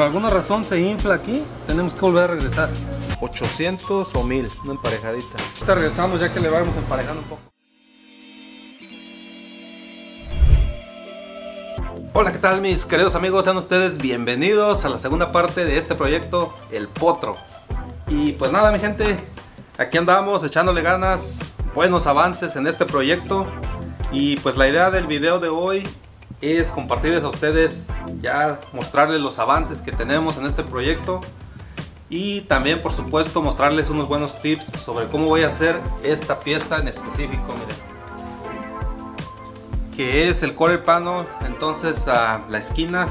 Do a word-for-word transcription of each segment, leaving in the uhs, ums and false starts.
por alguna razón se infla aquí, tenemos que volver a regresar. ochocientos o mil, una emparejadita. Ahorita regresamos ya que le vamos emparejando un poco. Hola, ¿qué tal mis queridos amigos? Sean ustedes bienvenidos a la segunda parte de este proyecto, El Potro. Y pues nada mi gente, aquí andamos echándole ganas, buenos avances en este proyecto. Y pues la idea del video de hoy es compartirles a ustedes, ya mostrarles los avances que tenemos en este proyecto. Y también por supuesto mostrarles unos buenos tips sobre cómo voy a hacer esta pieza en específico, miren, que es el quarter panel, entonces a la esquina.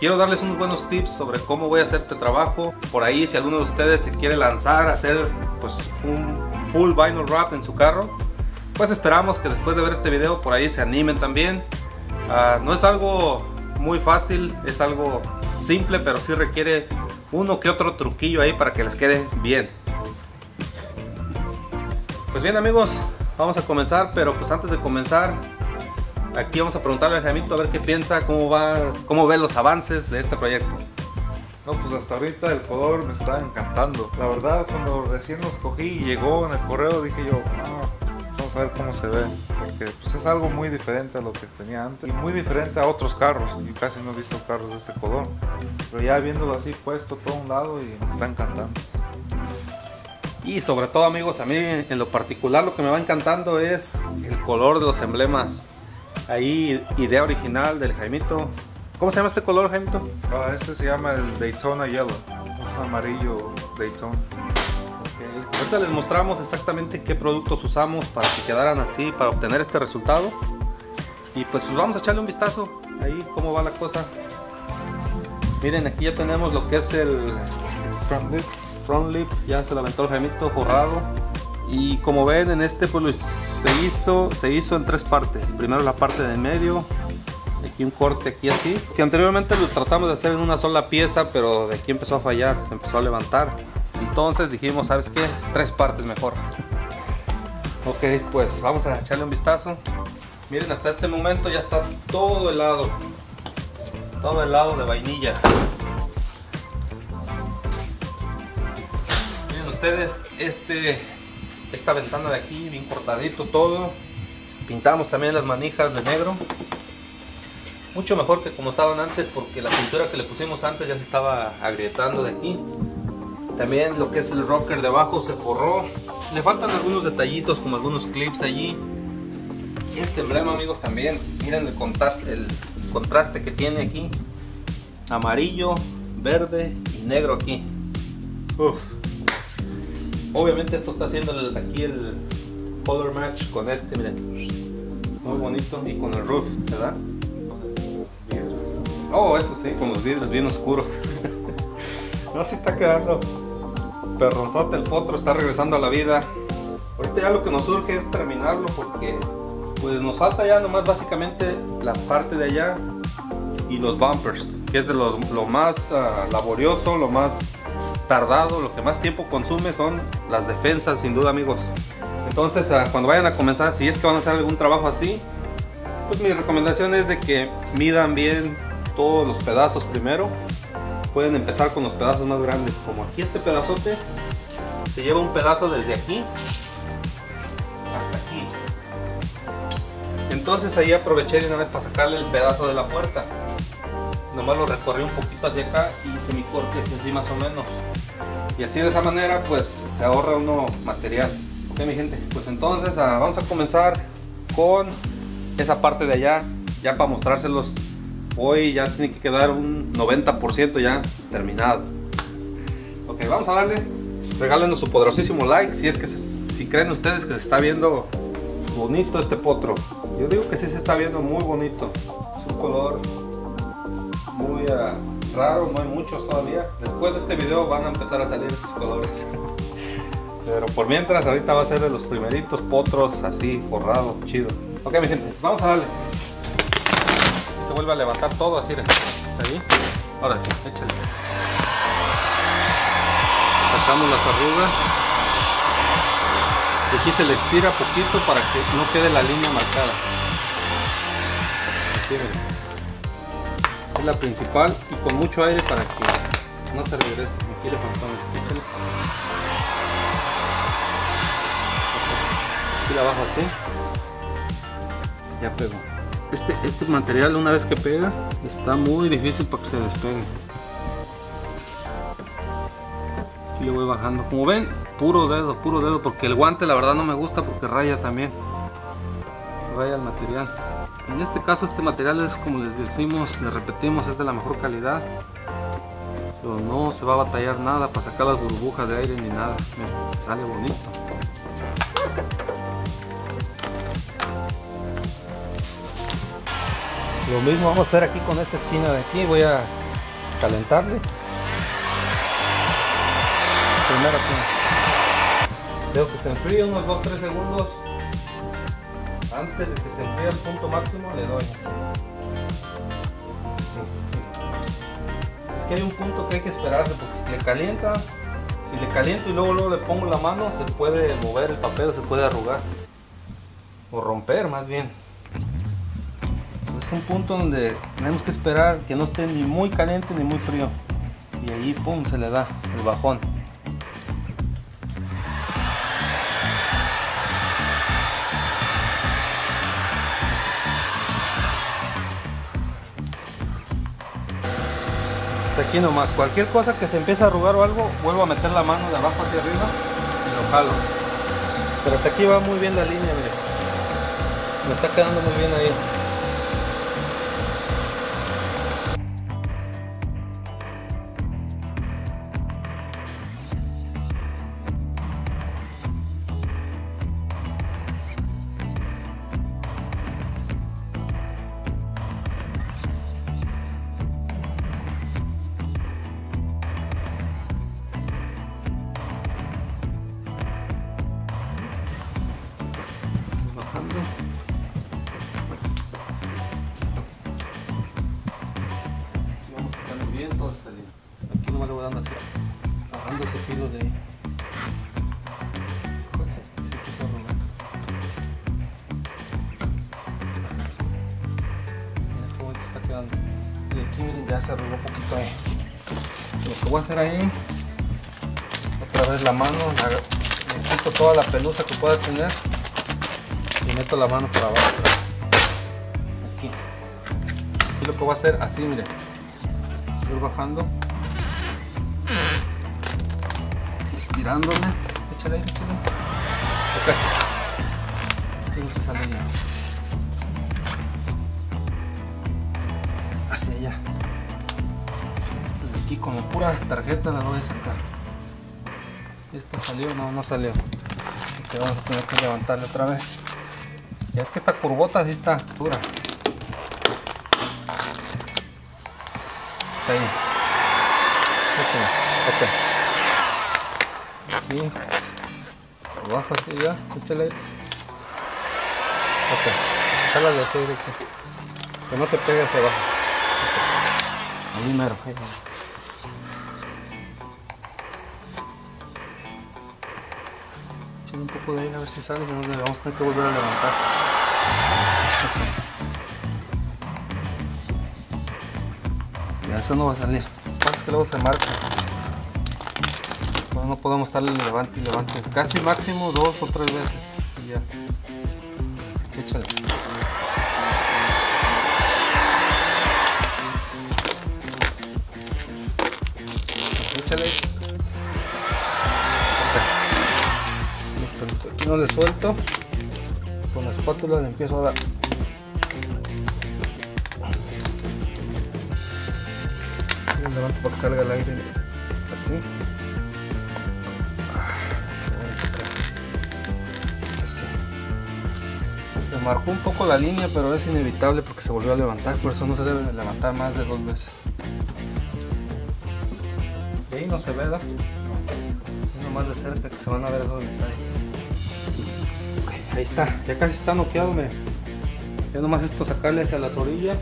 Quiero darles unos buenos tips sobre cómo voy a hacer este trabajo. Por ahí si alguno de ustedes se quiere lanzar a hacer pues un full vinyl wrap en su carro, pues esperamos que después de ver este video por ahí se animen también. Uh, no es algo muy fácil, es algo simple, pero sí requiere uno que otro truquillo ahí para que les quede bien. Pues bien amigos, vamos a comenzar, pero pues antes de comenzar aquí vamos a preguntarle a Jaimito a ver qué piensa, cómo va, cómo ve los avances de este proyecto. No, pues hasta ahorita el color me está encantando. La verdad, cuando recién los cogí y llegó en el correo dije yo, no, vamos a ver cómo se ve, porque pues es algo muy diferente a lo que tenía antes y muy diferente a otros carros. Yo casi no he visto carros de este color, pero ya viéndolo así puesto todo a un lado y me está encantando. Y sobre todo amigos, a mí en lo particular lo que me va encantando es el color de los emblemas. Ahí, idea original del Jaimito. ¿Cómo se llama este color, Jaimito? Ah, este se llama el Daytona Yellow, es amarillo Daytona. Okay. Ahorita les mostramos exactamente qué productos usamos para que quedaran así, para obtener este resultado. Y pues, pues vamos a echarle un vistazo ahí cómo va la cosa. Miren, aquí ya tenemos lo que es el, el front lip. Front lip, ya se lo aventó el Jaimito forrado. Y como ven en este pues se hizo, se hizo en tres partes. Primero la parte de en medio, aquí un corte aquí así, que anteriormente lo tratamos de hacer en una sola pieza, pero de aquí empezó a fallar, se empezó a levantar. Entonces dijimos, ¿sabes qué? Tres partes mejor. Ok, pues vamos a echarle un vistazo. Miren, hasta este momento ya está todo helado, todo helado de vainilla. Miren ustedes, este, esta ventana de aquí, bien cortadito todo. Pintamos también las manijas de negro. Mucho mejor que como estaban antes, porque la pintura que le pusimos antes ya se estaba agrietando de aquí. También lo que es el rocker de abajo se forró. Le faltan algunos detallitos como algunos clips allí. Este emblema amigos también, miren el contraste, el contraste que tiene aquí. Amarillo, verde y negro aquí. Uf. Obviamente esto está haciendo el, aquí el color match con este, miren. Muy bonito y con el roof, ¿verdad? Oh, eso sí, con los vidrios bien oscuros. No, se está quedando perronzote. El Potro está regresando a la vida. Ahorita ya lo que nos surge es terminarlo, porque pues nos falta ya nomás básicamente la parte de allá y los bumpers, que es de lo, lo más uh, laborioso, lo más tardado, lo que más tiempo consume son las defensas, sin duda amigos. Entonces uh, cuando vayan a comenzar, si es que van a hacer algún trabajo así, pues mi recomendación es de que midan bien todos los pedazos primero. Pueden empezar con los pedazos más grandes, como aquí este pedazote se lleva un pedazo desde aquí hasta aquí. Entonces ahí aproveché de una vez para sacarle el pedazo de la puerta, nomás lo recorrí un poquito hacia acá y hice mi corte así más o menos, y así de esa manera pues se ahorra uno material. Ok mi gente, pues entonces ah, vamos a comenzar con esa parte de allá. Ya para mostrárselos hoy ya tiene que quedar un noventa por ciento ya terminado. Ok, vamos a darle. Regálenos su poderosísimo like si es que se, si creen ustedes que se está viendo bonito este potro. Yo digo que sí se está viendo muy bonito. Es un color muy uh, raro, no hay muchos todavía. Después de este video van a empezar a salir esos colores. Pero por mientras ahorita va a ser de los primeritos potros así forrado, chido. Ok mi gente, vamos a darle. Se vuelve a levantar todo así, ahí. Ahora sí, échale. Sacamos las arrugas. Y aquí se le estira poquito para que no quede la línea marcada. Aquí, miren. Esta es la principal y con mucho aire para que no se regresa, me quiere fantasma. Aquí la bajo así. Ya pego. Este, este material, una vez que pega, está muy difícil para que se despegue. Aquí le voy bajando. Como ven, puro dedo, puro dedo, porque el guante la verdad no me gusta porque raya también. Raya el material. En este caso, este material es, como les decimos, les repetimos, es de la mejor calidad. So, no se va a batallar nada para sacar las burbujas de aire ni nada. Miren, sale bonito. Lo mismo vamos a hacer aquí con esta esquina de aquí. Voy a calentarle. Primero aquí. Dejo que se enfríe unos dos a tres segundos. Antes de que se enfríe al punto máximo le doy. Sí, sí. Es que hay un punto que hay que esperarse porque si le calienta, si le caliento y luego, luego le pongo la mano, se puede mover el papel o se puede arrugar. O romper más bien. Es un punto donde tenemos que esperar que no esté ni muy caliente ni muy frío. Y ahí pum, se le da el bajón. Hasta aquí nomás, cualquier cosa que se empiece a arrugar o algo, vuelvo a meter la mano de abajo hacia arriba y lo jalo. Pero hasta aquí va muy bien la línea, mire. Me está quedando muy bien ahí. Ya se arrugó un poquito ahí. Lo que voy a hacer ahí, otra vez la mano, la, le quito toda la pelusa que pueda tener y meto la mano para abajo. Aquí. Y lo que voy a hacer así, mire. Voy bajando. Estirándole. Échale, échale. Ok. Tengo que salir ya. Hacia allá. Y como pura tarjeta la voy a sacar. Esta salió, no, no salió. Entonces vamos a tener que levantarla otra vez. Ya es que esta curvota sí está dura. Está ahí. Échale. Ok. Aquí. Abajo así ya. Échale. Ok. Jálale así directo. Que no se pegue hacia abajo. Okay. Ahí mero. Ahí mero. Un poco de aire a ver si sale, pero le vamos a tener que volver a levantar. Okay. Ya eso no va a salir. Es que luego se marca. Bueno, no podemos estarle levante y levante. Casi máximo dos o tres veces. Y ya. Así que échale. Échale. No le suelto, con la espátula le empiezo a dar. Le levanto para que salga el aire así. Así. Se marcó un poco la línea, pero es inevitable porque se volvió a levantar, por eso no se debe levantar más de dos veces. Y ahí no se ve, da. Más de cerca que se van a ver esos detalles. Okay, ahí está, ya casi está noqueado, miren. Ya nomás esto sacarle hacia las orillas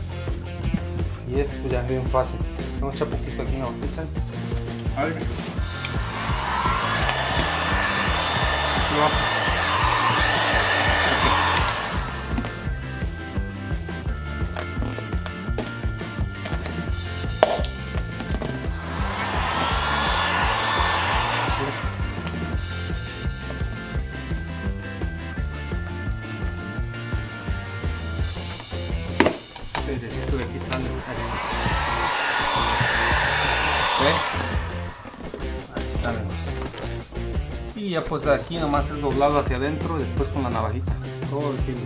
y esto ya es bien fácil. Vamos a echar poquito aquí en la botella. Aire. ¿Ve? Ahí está, amigos. Y ya pues aquí nomás es doblado hacia adentro y después con la navajita. Todo el filo.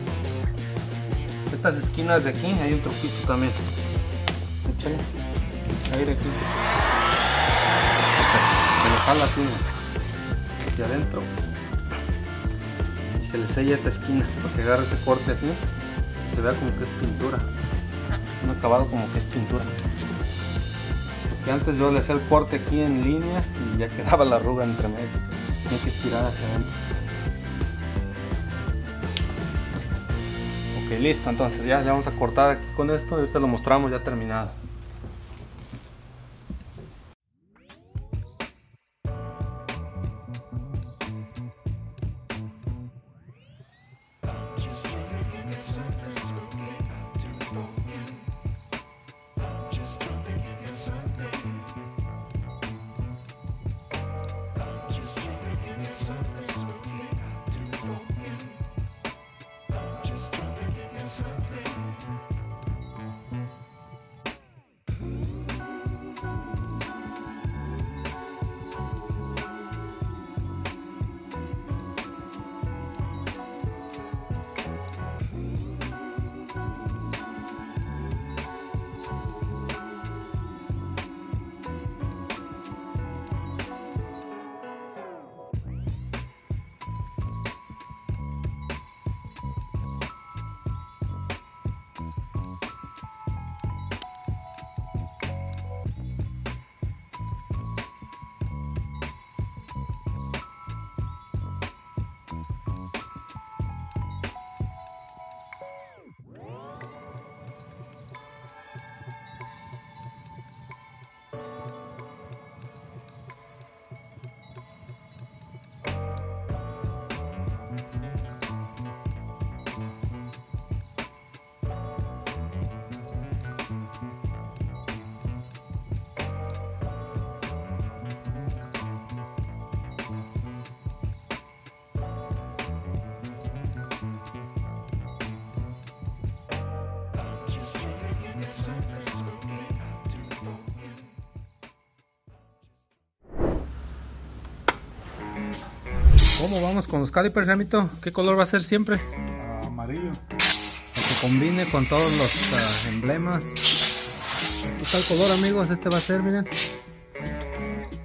Estas esquinas de aquí hay un truquito también. Échale. Aire aquí. Se lo jala aquí hacia adentro. Y se le sella esta esquina para que agarre ese corte aquí. Se vea como que es pintura. Un acabado como que es pintura. Porque antes yo le hacía el corte aquí en línea y ya quedaba la arruga entre medio. Tiene que estirar hacia adentro. Ok, listo, entonces ya, ya vamos a cortar aquí con esto y ahorita lo mostramos ya terminado. ¿Cómo vamos con los calipers, Jamito? ¿Qué color va a ser siempre? Amarillo. Para que combine con todos los uh, emblemas. Aquí está el color, amigos. Este va a ser, miren.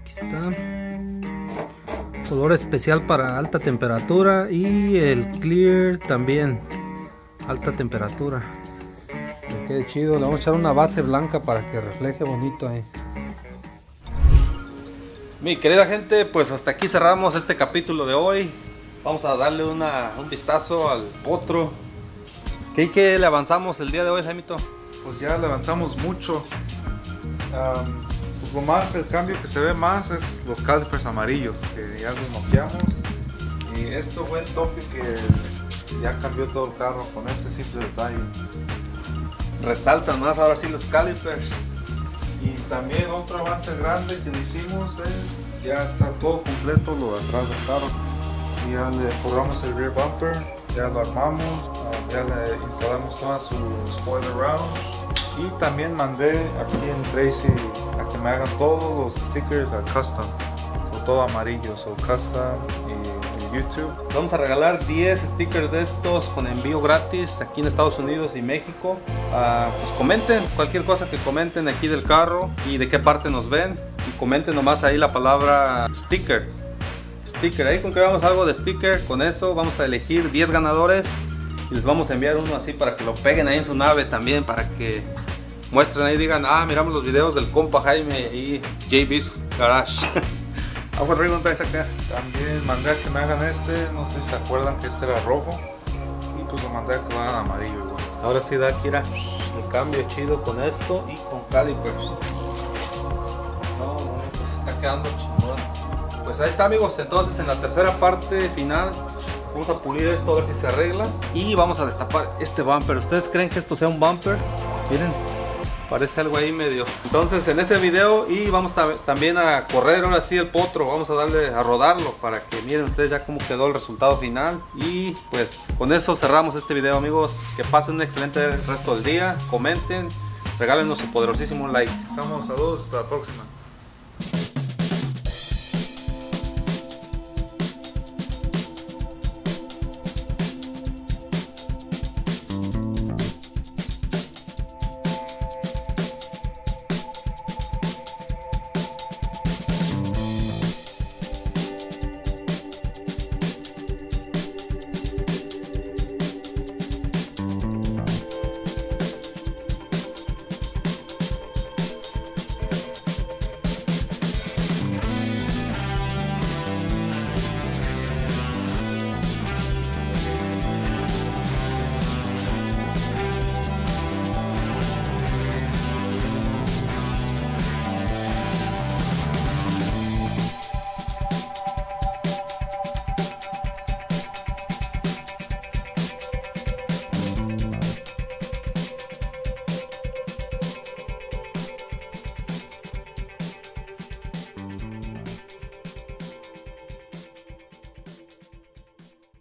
Aquí está. Color especial para alta temperatura. Y el clear también. Alta temperatura. Que quede chido. Le vamos a echar una base blanca para que refleje bonito ahí. Mi querida gente, pues hasta aquí cerramos este capítulo de hoy. Vamos a darle una, un vistazo al potro. ¿Qué, qué le avanzamos el día de hoy, Jaimito? Pues ya le avanzamos mucho. Um, pues lo más, el cambio que se ve más es los calipers amarillos, que ya los noqueamos. Y esto fue el toque que ya cambió todo el carro con ese simple detalle. Resaltan más ahora sí los calipers. Y también otro avance grande que le hicimos es, ya está todo completo lo de atrás del carro. Ya le colgamos el rear bumper, ya lo armamos, ya le instalamos toda su spoiler round. Y también mandé aquí en Tracy a que me hagan todos los stickers a custom, o todo amarillo, o custom y, y YouTube. Vamos a regalar diez stickers de estos con envío gratis aquí en Estados Unidos y México. Uh, pues comenten cualquier cosa que comenten aquí del carro y de qué parte nos ven, y comenten nomás ahí la palabra sticker sticker, ahí con que veamos algo de sticker, con eso vamos a elegir diez ganadores y les vamos a enviar uno así para que lo peguen ahí en su nave también, para que muestren ahí y digan, ah, miramos los videos del compa Jaime y J B's Garage. Ah, pues rico, acá también mandé a que me hagan este, no sé si se acuerdan que este era rojo y pues lo mandé a que lo hagan amarillo. Ahora sí da, Kira, el cambio chido con esto y con calipers. No, pues está quedando chingón. Pues ahí está, amigos, entonces en la tercera parte final vamos a pulir esto a ver si se arregla. Y vamos a destapar este bumper. ¿Ustedes creen que esto sea un bumper? Miren, parece algo ahí medio. Entonces en ese video y vamos a, también a correr ahora sí el potro. Vamos a darle a rodarlo para que miren ustedes ya cómo quedó el resultado final. Y pues con eso cerramos este video, amigos. Que pasen un excelente resto del día. Comenten, regálenos su poderosísimo like. Estamos a dos, hasta la próxima.